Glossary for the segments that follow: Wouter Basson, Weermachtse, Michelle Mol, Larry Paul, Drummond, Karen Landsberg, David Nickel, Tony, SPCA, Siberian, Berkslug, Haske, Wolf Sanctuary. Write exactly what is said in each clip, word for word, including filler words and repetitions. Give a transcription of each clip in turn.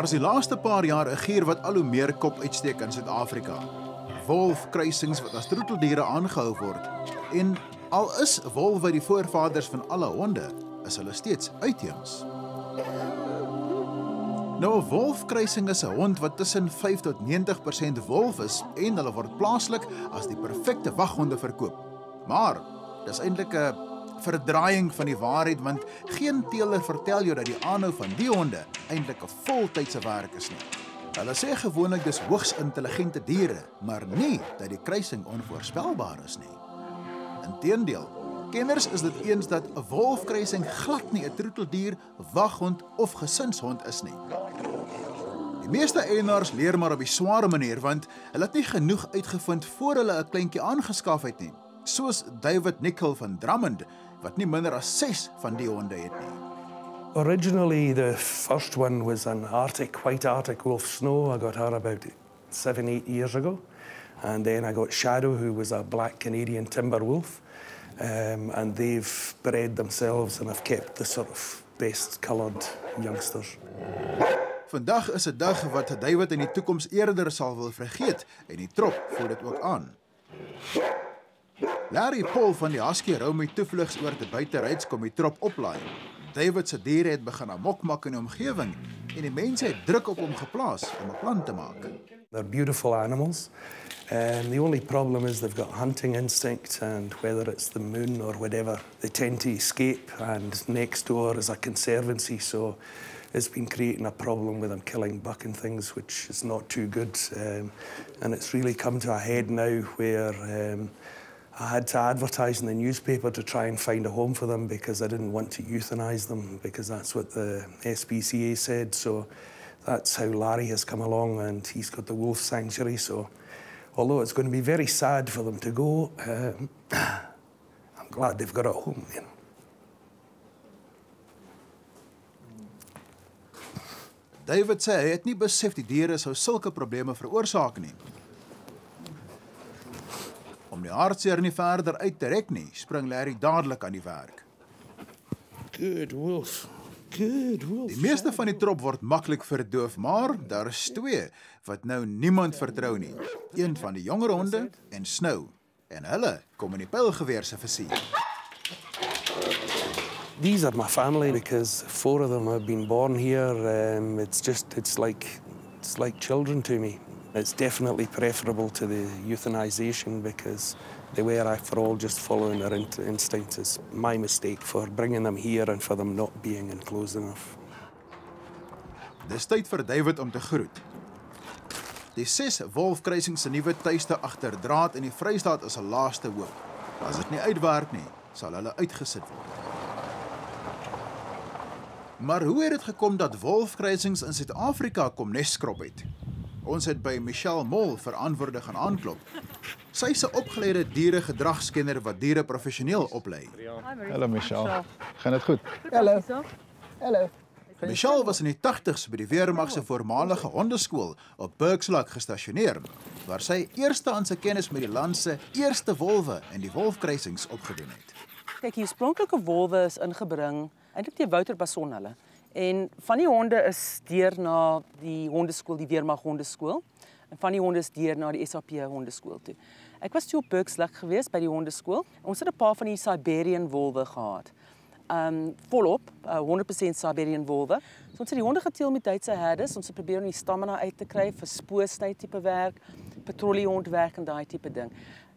Daar is die laaste paar jaar 'n gier wat al hoe meer kop uitsteek in Suid-Afrika. Wolfkruisings wat as troeteldiere aangehou word. En al is wolwe die voorvaders van alle honde, is hulle steeds uitheems. Nou, 'n wolfkruising is 'n hond wat tussen vyf tot negentig persent wolf is en hulle word plaaslik as die perfekte waghonde verkoop. Maar dis eintlik 'n verdraaiing van die waarheid, want geen teeler vertel jou dat die aanhou van die honde eintlik 'n voltydse werk is nie. Hulle sê gewoonlik dis hoogs intelligente diere, maar nie dat die kruising onvoorspelbaar is nie. Inteendeel, kenners is dit eens dat 'n wolfkruising glad nie 'n troeteldier, waghond of gesinshond is nie. Die meeste eienaars leer maar op die sware manier, want hulle het nie genoeg uitgevind voor hulle 'n kleintjie aangeskaf het nie. Soos David Nickel van Drummond, wat nie minder as ses van die honde het nie. Originally, the first one was an Arctic, white Arctic wolf, Snow. I got her about seven, eight years ago. And then I got Shadow, who was a black Canadian timber wolf. Um, and they've bred themselves and have kept the sort of best coloured youngsters. Vandag is 'n dag wat David in die toekoms eerder sal wil vergeet, en die trop voel dit ook aan. Larry Paul van die Haske rou met toevlugs oor die buiteryds kom die trop oplaai. David se diere het begin amok maak in die omgewing en die mense het druk op hom geplaas om 'n plan te maak. They're beautiful animals. And the only problem is they've got hunting instinct, and whether it's the moon or whatever, they tend to escape, and next door is a conservancy, so it's been creating a problem with them killing buck and things, which is not too good. Um, and it's really come to a head now where um, I had to advertise in the newspaper to try and find a home for them because I didn't want to euthanize them because that's what the S P C A said. So that's how Larry has come along, and he's got the Wolf Sanctuary. So although it's going to be very sad for them to go, um, I'm glad they've got a home, you know. David sê hy het nie besef die diere sou sulke probleme veroorsaak nie. Om die hartseer nie verder uit te rek nie, spring Larry dadelik aan die werk. Good wolf. Good wolf. Die meeste van die trop word maklik verdoof, maar daar is twee wat nou niemand vertrou nie. Een van die jonger honde en Snow. En hulle kom in die pylgeweer se versier. These are my family because four of them have been born here. Um, it's just, it's like, it's like children to me. It's definitely preferable to the euthanization because they were, after all, just following their in instinct. It's my mistake for bringing them here and for them not being enclosed enough. Dis tyd vir David om te groet. Die ses wolfkruisings se nuwe tuiste agter draad in die Vrystaat is 'n laaste hoop. As dit nie uitwerk nie, sal hulle uitgesit word. Maar hoe het dit gekom dat wolfkruisings in Suid-Afrika kom neskrop het? Ons het by Michelle Mol verantwoordig gaan aanklop. Sy is 'n opgeleide dieregedragskenner wat diere professioneel oplei. Hallo Michelle. Gaan dit goed? Hallo. Hallo. Michelle was in die tagtigs by die Weermachtse voormalige hondeskool op Berkslug gestasioneer, waar sy eerste aan sy kennis met die land se eerste wolwe en die wolfkruisings opgedoen het. Kyk, die oorspronklike wolwe is ingebring, eintlik die Wouter Basson hulle. En van die honde is deur na die hondeskool, die Weermag hondeskool. En van die honde is deur na die S A P hondeskool toe. Ek was toe op Berkslug geweest by die hondeskool. Ons het 'n paar van die Siberian wolwe gehad. Um, volop, uh, honderd persent Siberian wolwe. So ons het die honde geteel met Duitse herders. Ons het probeer om die stamina uit te kry vir spoorsnyd tipe werk, petroliehondwerk en daai tipe ding.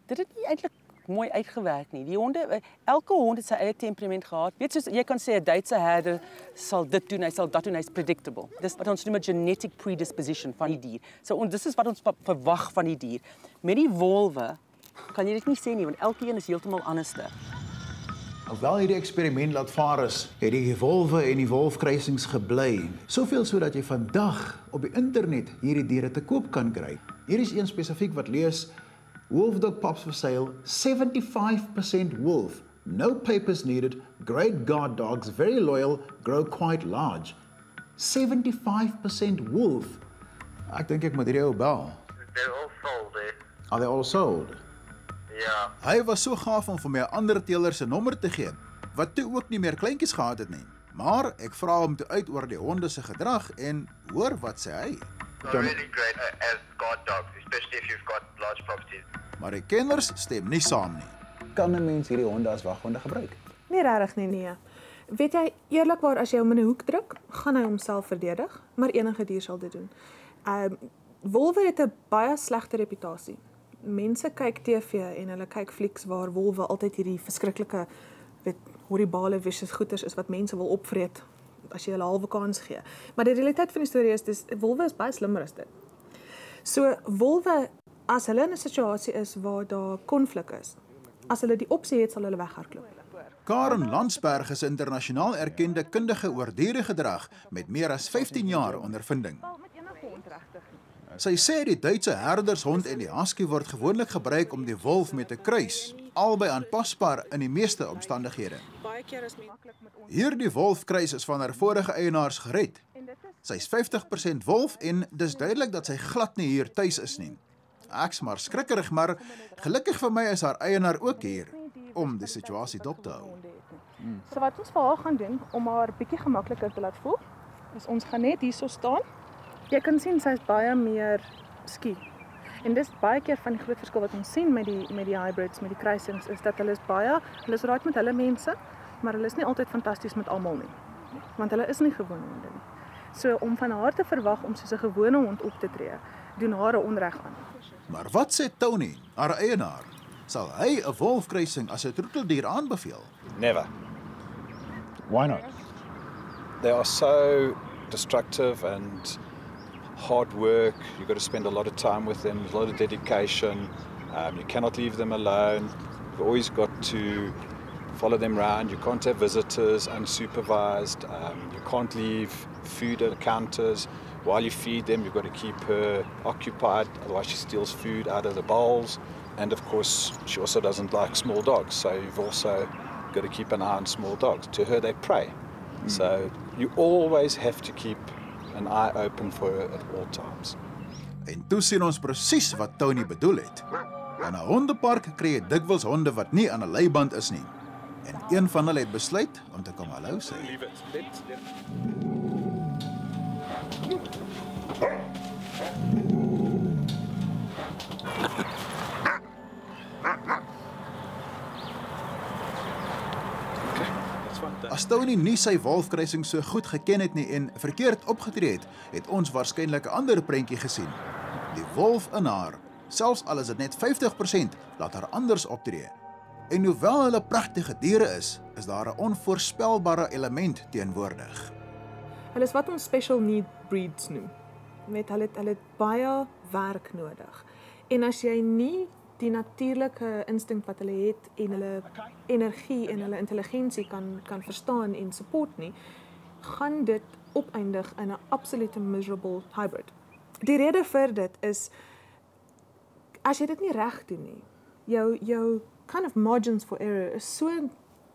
Dit het nie eintlik mooi uitgewerk nie. Die honde, elke hond het sy eie temperament gehad. Weet soos jy kan sê 'n Duitse herder sal dit doen, hy sal dat doen, hy's predictable. Dis wat ons noem 'n genetic predisposition van die dier. So ons dis is wat ons verwag van die dier. Met die wolwe kan jy dit nie sê nie, want elke een is heeltemal anderste. Alhoewel hierdie eksperiment laat vaar is, het die wolwe en die wolfkruisings gebly. Soveel sodat jy vandag op die internet hierdie diere te koop kan kry. Hier is een spesifiek wat lees: Wolf dog pups for sale, seventy-five percent wolf, no papers needed, great guard dogs, very loyal, grow quite large. seventy-five percent wolf. Ek dink ek moet hierdie ou bel. They're all sold, eh? Are they all sold? Ja. Hy was so gaaf om vir my 'n ander teeler se nommer te gee, wat toe ook nie meer kleintjies gehad het nie. Maar ek vra hom toe uit oor die honde se gedrag en hoor wat sê hy. Maar die kenners stem nie saam nie. Kan 'n mens hierdie honde as waghonde gebruik? Nee, regtig nie, nee. Weet jy, eerlikwaar, as jy hom in 'n hoek druk, gaan hy homself verdedig, maar enige dier sal dit doen. Um, wolwe het 'n baie slegte reputasie. Mense kyk T V en hulle kyk flieks waar wolwe altyd hierdie verskriklike, weet, horribale vicious goeters is wat mense wil opvreet as jy hulle halwe kans gee. Maar die realiteit van die storie is, dis, wolwe is baie slimmer as dit. So, wolwe, as hulle in 'n situasie is waar daar konflik is, as hulle die opsie het, sal hulle weghardloop. Karen Landsberg is internasionaal erkende kundige oor dieregedrag met meer as vyftien jaar ondervinding. Sy sê die Duitse herdershond en die Haske word gewoonlik gebruik om die wolf met 'n kruis, albei aanpasbaar in die meeste omstandighede. Hierdie wolfkruis is van haar vorige eienaars gered. Sy is vyftig persent wolf en dis duidelik dat sy glad nie hier tuis is nie. Ek's maar skrikkerig, maar gelukkig vir my is haar eienaar ook hier om die situasie dop te hou. Hmm. So wat ons vir haar gaan doen, om haar bietjie gemakliker te laat voel, is ons gaan net hierso staan. Jy kan sien sy is baie meer skie. En dis baie keer van die groot verskil wat ons sien met die met die hybrids, met die kruisings, is dat hulle is baie, hulle is raad met hulle mense, maar hulle is nie altyd fantasties met almal nie. Want hulle is nie gewone honde nie. So om van haar te verwag om soos 'n gewone hond op te tree, doen haar 'n onreg aan. Maar wat sê Tony, haar eienaar? Sal hy 'n wolfkruising as 'n troeteldier aanbeveel? Never. Why not? They are so destructive and hard work. You've got to spend a lot of time with them, a lot of dedication. Um, you cannot leave them alone. You've always got to follow them around. You can't have visitors unsupervised. Um, you can't leave food at the counters. While you feed them, you've got to keep her occupied, otherwise she steals food out of the bowls. And of course, she also doesn't like small dogs, so you've also got to keep an eye on small dogs. To her, they prey. Mm. So you always have to keep an eye open for her at all times. En toe sien ons presies wat Tony bedoel het. In 'n hondepark kry jy dikwels honde wat nie aan 'n leiband is nie. En een van hulle het besluit om te kom hallo sê. As Tony nie sy wolfkruising so goed geken het nie en verkeerd opgetree het, het ons waarskynlik 'n ander prentjie gesien. Die wolf in haar, selfs al is dit net vyftig persent, laat haar anders optree. En hoewel hulle pragtige diere is, is daar 'n onvoorspelbare element teenwoordig. Hulle is wat ons special need breeds noem. Met hulle het, hulle het baie werk nodig. En as jy nie die natuurlike instink wat hulle het en hulle energie en hulle intelligensie kan kan verstaan en support nie, gaan dit opeindig in 'n absolute miserable hybrid. Die rede vir dit is, as jy dit nie reg doen nie, jou jou kind of margins for error is so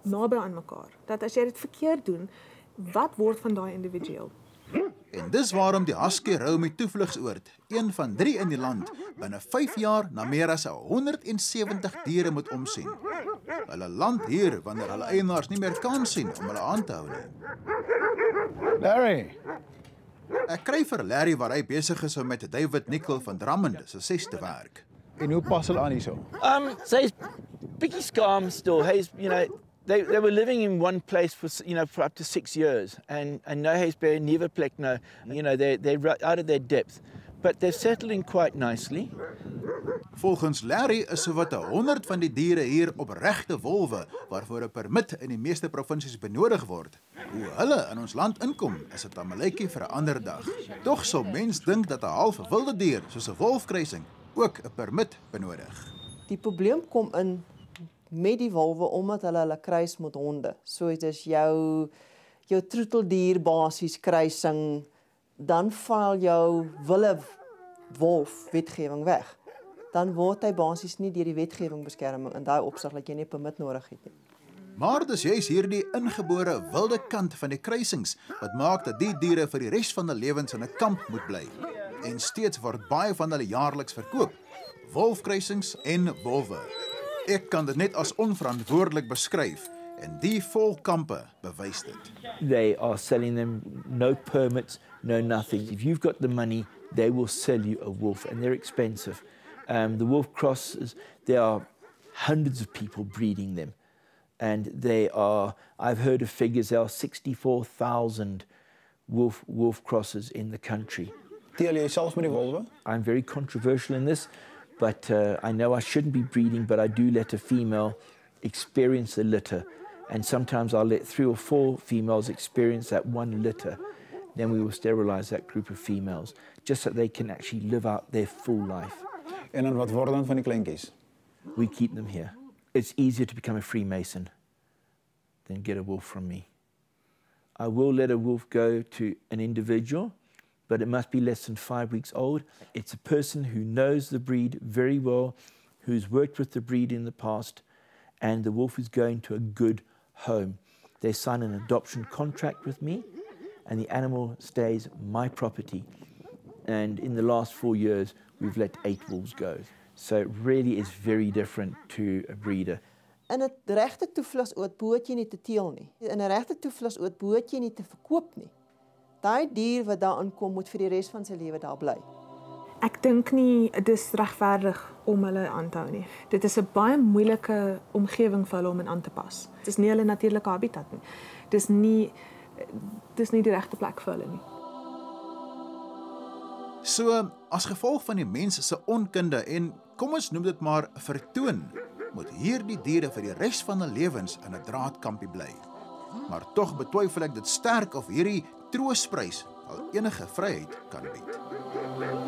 naby aan mekaar dat as jy dit verkeerd doen, wat word van daai individueel? En dis waarom die Haske rou met toevlugsoord, een van drie in die land, binne vyf jaar na meer as honderd sewentig diere moet omsien. Hulle land hier wanneer hulle eienaars nie meer kan sien om hulle aan te hou nie. Larry! Ek kry vir Larry waar hy besig is om met David Nickel van Drummond se ses te werk. En hoe pas hulle aan hierso? Um, sy is bietjie skaam still. Hy's, you know, They, they were living in one place for, you know, for up to six years, and and no Haske, never Plekno, you know, they they're out of their depth, but they're settling quite nicely. Volgens Larry is sowat honderd van die diere hier opregte wolwe waarvoor 'n permit in die meeste provinsies benodig word. Hoe hulle in ons land inkom is 'n tamaletjie vir 'n ander dag. Tog sou mens dink dat 'n half wilde dier soos 'n wolfkruising ook 'n permit benodig. Die probleem kom in met die wolwe omdat hulle hulle kruis met honde. So dit is jou jou troeteldier basies kruising, dan val jou wilde wolf wetgewing weg. Dan word hy basies nie deur die wetgewing beskerming in daai opsig dat jy nie 'n permit nodig het nie. Maar dis juis hierdie ingebore wilde kant van die kruisings wat maak dat die diere vir die res van hulle lewens in 'n kamp moet bly. En steeds word baie van hulle jaarliks verkoop. Wolfkruisings en wolwe. Ek kan dit net as onverantwoordelik beskryf en die volkampe bewys dit. they are selling them, no permits, no nothing. If you've got the money, they will sell you a wolf, and they're expensive. Um, the wolf crosses, there are hundreds of people breeding them. And they are, I've heard of figures, there are sixty-four thousand wolf, wolf crosses in the country. Deel jij zelf met die wolven? I'm very controversial in this, but uh, I know I shouldn't be breeding, but I do let a female experience the litter. And sometimes I'll let three or four females experience that one litter. Then we will sterilize that group of females, just so they can actually live out their full life. En dan wat worden dan van die kleinkies? We keep them here. It's easier to become a Freemason than get a wolf from me. I will let a wolf go to an individual, but it must be less than five weeks old. It's a person who knows the breed very well, who's worked with the breed in the past, and the wolf is going to a good home. They sign an adoption contract with me, and the animal stays my property. And in the last four years, we've let eight wolves go. So it really is very different to a breeder. En het regte toevlug oor bootjie nie te teel nie. En 'n regte toevlug oor bootjie nie te verkoop nie. Daai dier wat daar inkom moet vir die res van sy lewe daar bly. Ek dink nie dit is regverdig om hulle aan te hou nie. Dit is 'n baie moeilike omgewing vir hulle om in aan te pas. Dit is nie hulle natuurlike habitat nie. Dit is nie dit is nie die regte plek vir hulle nie. So, as gevolg van die mens se onkunde en kom ons noem dit maar vertoon, moet hierdie diere vir die res van hulle lewens in 'n draadkampie bly. Maar tog betwyfel ek dit sterk of hierdie troosprys al enige vryheid kan bied.